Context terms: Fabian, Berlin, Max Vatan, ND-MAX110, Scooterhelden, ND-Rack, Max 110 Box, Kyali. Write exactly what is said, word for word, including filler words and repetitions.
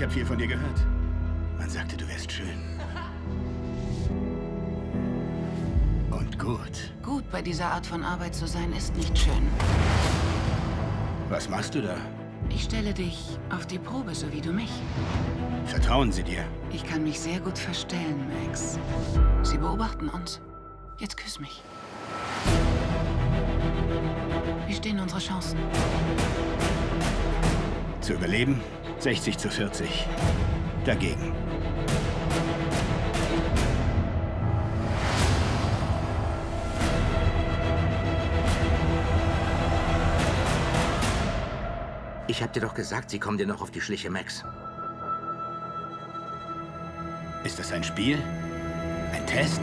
Ich habe viel von dir gehört. Man sagte, du wärst schön. Und gut. Gut bei dieser Art von Arbeit zu sein, ist nicht schön. Was machst du da? Ich stelle dich auf die Probe, so wie du mich. Vertrauen sie dir? Ich kann mich sehr gut verstellen, Max. Sie beobachten uns. Jetzt küss mich. Wie stehen unsere Chancen? Zu überleben, sechzig zu vierzig. Dagegen. Ich hab dir doch gesagt, sie kommen dir noch auf die Schliche, Max. Ist das ein Spiel? Ein Test?